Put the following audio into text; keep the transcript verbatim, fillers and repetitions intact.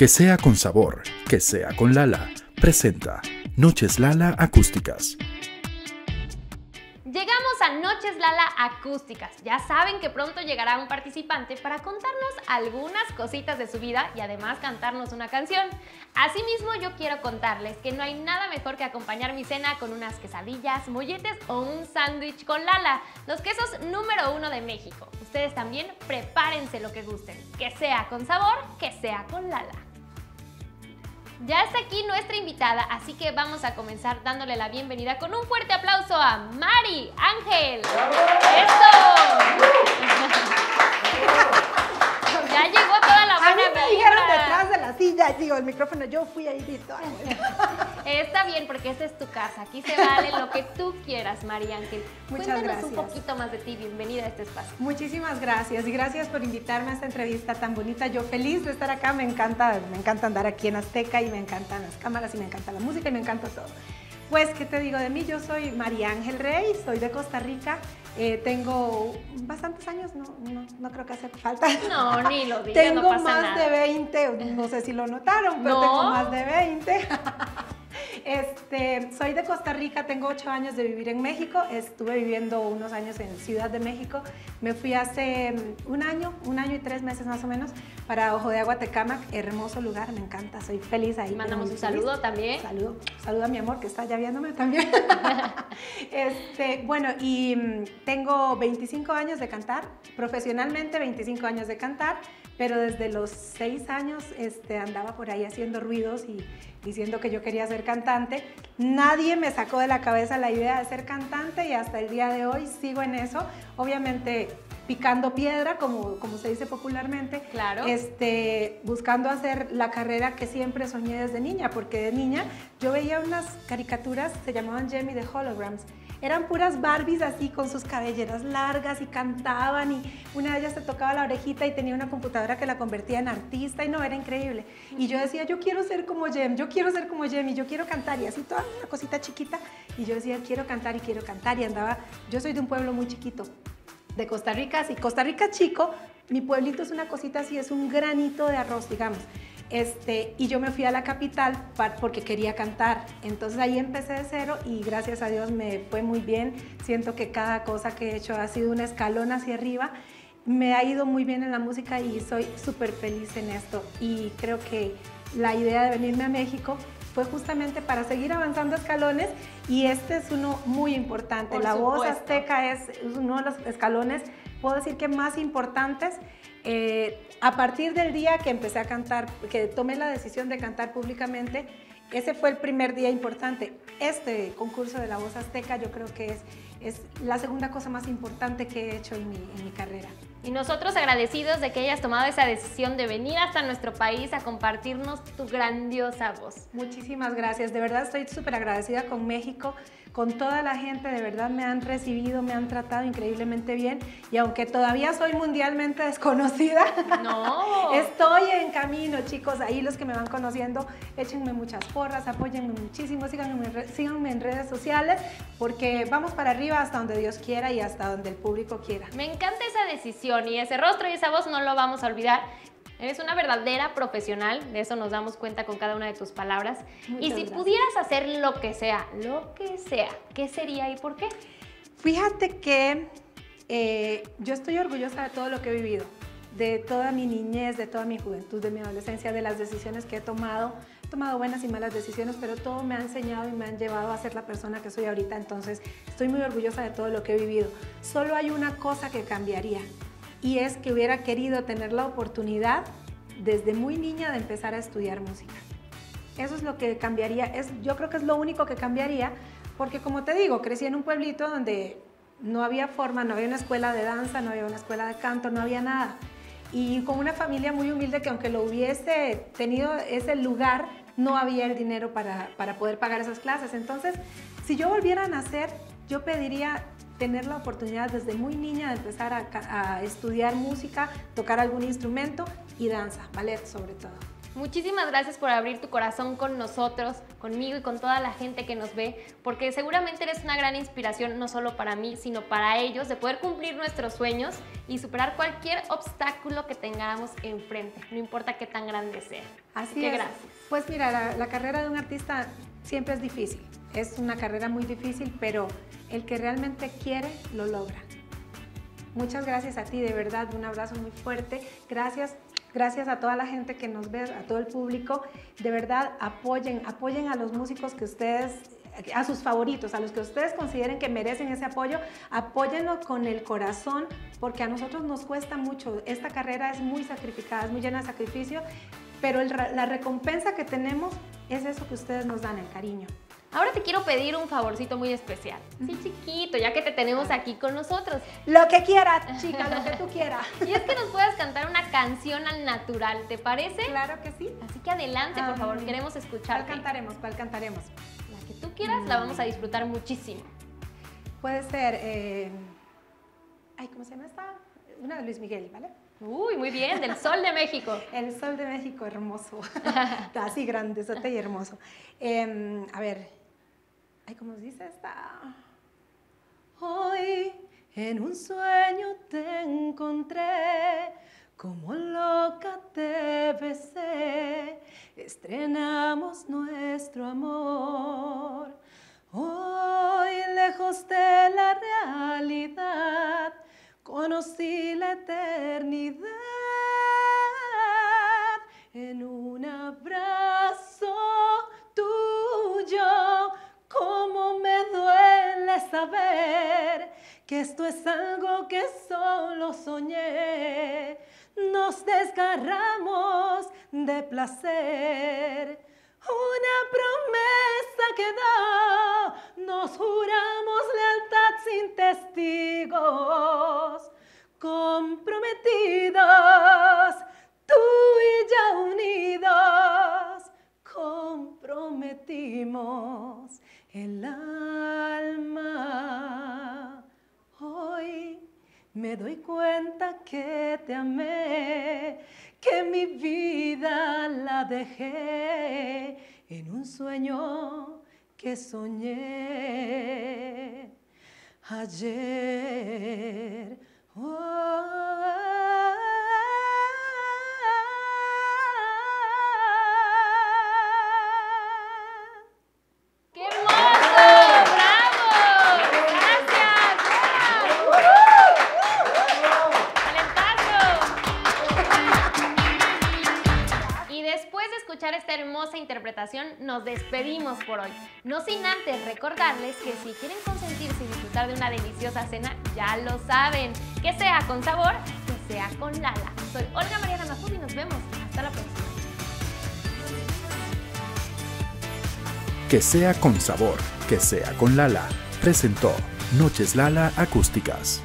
Que sea con sabor, que sea con Lala, presenta Noches Lala Acústicas. Llegamos a Noches Lala Acústicas. Ya saben que pronto llegará un participante para contarnos algunas cositas de su vida y además cantarnos una canción. Asimismo, yo quiero contarles que no hay nada mejor que acompañar mi cena con unas quesadillas, molletes o un sándwich con Lala, los quesos número uno de México. Ustedes también prepárense lo que gusten. Que sea con sabor, que sea con Lala. Ya está aquí nuestra invitada, así que vamos a comenzar dándole la bienvenida con un fuerte aplauso a María Ángel. ¡Eso! Ya llegó toda la buena. A mí me dijeron detrás de la silla, digo, el micrófono, yo fui ahí visto. Está bien, porque esta es tu casa, aquí se vale lo que tú quieras, María Ángel. Muchas Cuéntanos gracias. un poquito más de ti, bienvenida a este espacio. Muchísimas gracias y gracias por invitarme a esta entrevista tan bonita. Yo feliz de estar acá, me encanta, me encanta andar aquí en Azteca y me encantan las cámaras y me encanta la música y me encanta todo. Pues, ¿qué te digo de mí? Yo soy María Ángel Rey, soy de Costa Rica, eh, tengo bastantes años, no, no, no creo que hace falta. No, ni lo digas, Tengo no pasa más nada. de veinte, no sé si lo notaron, pero ¿No? tengo más de veinte. Este, soy de Costa Rica, tengo ocho años de vivir en México, estuve viviendo unos años en Ciudad de México, me fui hace un año, un año y tres meses más o menos, para Ojo de Agua, Tecámac, hermoso lugar, me encanta, soy feliz ahí. Mandamos un saludo feliz. también. Saludo, saludo a mi amor que está ya viéndome también. Este, bueno, y tengo veinticinco años de cantar, profesionalmente veinticinco años de cantar, pero desde los seis años este, andaba por ahí haciendo ruidos y diciendo que yo quería ser cantante. Nadie me sacó de la cabeza la idea de ser cantante y hasta el día de hoy sigo en eso. Obviamente picando piedra, como, como se dice popularmente, claro. este, buscando hacer la carrera que siempre soñé desde niña, porque de niña yo veía unas caricaturas, se llamaban Jem and the Holograms. Eran puras Barbies así con sus cabelleras largas y cantaban y una de ellas se tocaba la orejita y tenía una computadora que la convertía en artista y no, era increíble. Y yo decía, yo quiero ser como Jem, yo quiero ser como Jem y yo quiero cantar y así toda una cosita chiquita. Y yo decía, quiero cantar y quiero cantar y andaba, yo soy de un pueblo muy chiquito de Costa Rica, así Costa Rica chico, mi pueblito es una cosita así, es un granito de arroz, digamos. Este, y yo me fui a la capital para, porque quería cantar, entonces ahí empecé de cero y gracias a Dios me fue muy bien, siento que cada cosa que he hecho ha sido un escalón hacia arriba, me ha ido muy bien en la música y soy súper feliz en esto y creo que la idea de venirme a México fue justamente para seguir avanzando escalones y este es uno muy importante, Por La supuesto. Voz Azteca es uno de los escalones, puedo decir que más importantes. Eh, a partir del día que empecé a cantar, que tomé la decisión de cantar públicamente, ese fue el primer día importante. Este concurso de La Voz Azteca yo creo que es, es la segunda cosa más importante que he hecho en mi, en mi carrera. Y nosotros agradecidos de que hayas tomado esa decisión de venir hasta nuestro país a compartirnos tu grandiosa voz. Muchísimas gracias, de verdad estoy súper agradecida con México, con toda la gente, de verdad me han recibido, me han tratado increíblemente bien y aunque todavía soy mundialmente desconocida, no. estoy en camino, chicos, ahí los que me van conociendo, échenme muchas porras, apóyenme muchísimo, síganme, síganme en redes sociales porque vamos para arriba hasta donde Dios quiera y hasta donde el público quiera. Me encanta esa decisión. Y ese rostro y esa voz no lo vamos a olvidar. Eres una verdadera profesional, de eso nos damos cuenta con cada una de tus palabras. Muchas y si gracias. pudieras hacer lo que sea, lo que sea, ¿qué sería y por qué? Fíjate que eh, yo estoy orgullosa de todo lo que he vivido, de toda mi niñez, de toda mi juventud, de mi adolescencia, de las decisiones que he tomado. He tomado buenas y malas decisiones, pero todo me ha enseñado y me han llevado a ser la persona que soy ahorita. Entonces, estoy muy orgullosa de todo lo que he vivido. Solo hay una cosa que cambiaría. Y es que hubiera querido tener la oportunidad desde muy niña de empezar a estudiar música. Eso es lo que cambiaría, es, yo creo que es lo único que cambiaría, porque como te digo, crecí en un pueblito donde no había forma, no había una escuela de danza, no había una escuela de canto, no había nada. Y con una familia muy humilde que aunque lo hubiese tenido ese lugar, no había el dinero para, para poder pagar esas clases. Entonces, si yo volviera a nacer, yo pediría tener la oportunidad desde muy niña de empezar a, a estudiar música, tocar algún instrumento y danza, ballet sobre todo. Muchísimas gracias por abrir tu corazón con nosotros, conmigo y con toda la gente que nos ve, porque seguramente eres una gran inspiración no solo para mí, sino para ellos, de poder cumplir nuestros sueños y superar cualquier obstáculo que tengamos enfrente, no importa qué tan grande sea. Así que gracias. Pues mira, la, la carrera de un artista siempre es difícil, es una carrera muy difícil, pero el que realmente quiere, lo logra. Muchas gracias a ti, de verdad, un abrazo muy fuerte. Gracias. Gracias a toda la gente que nos ve, a todo el público. De verdad, apoyen, apoyen a los músicos que ustedes, a sus favoritos, a los que ustedes consideren que merecen ese apoyo. Apóyenlo con el corazón, porque a nosotros nos cuesta mucho. Esta carrera es muy sacrificada, es muy llena de sacrificio, pero el, la recompensa que tenemos es eso que ustedes nos dan, el cariño. Ahora te quiero pedir un favorcito muy especial. Sí, chiquito, ya que te tenemos aquí con nosotros. Lo que quieras, chica, lo que tú quieras. Y es que nos puedas cantar una canción al natural, ¿te parece? Claro que sí. Así que adelante, por favor, queremos escucharte. ¿Cuál cantaremos? ¿Cuál cantaremos? La que tú quieras, la vamos a disfrutar muchísimo. Puede ser, eh... ay, ¿cómo se llama esta? Una de Luis Miguel, ¿vale? Uy, muy bien, del Sol de México. El Sol de México, hermoso. Está así grande, sote y hermoso. Eh, a ver... Ay, ¿cómo se dice esta? Hoy en un sueño te encontré, como loca te besé, estrenamos nuestro amor. Hoy lejos de la realidad, conocí la eternidad en un abrazo tuyo. Cómo me duele saber que esto es algo que solo soñé. Nos desgarramos de placer. Una promesa quedó, nos juramos lealtad sin testigos. Comprometidos, tú y yo unidos, comprometimos el alma. Hoy me doy cuenta que te amé, que mi vida la dejé en un sueño que soñé ayer. Oh, hermosa interpretación, nos despedimos por hoy. No sin antes recordarles que si quieren consentirse y disfrutar de una deliciosa cena, ya lo saben. Que sea con sabor, que sea con Lala. Soy Olga Mariana Mazú y nos vemos. Hasta la próxima. Que sea con sabor, que sea con Lala. Presentó Noches Lala Acústicas.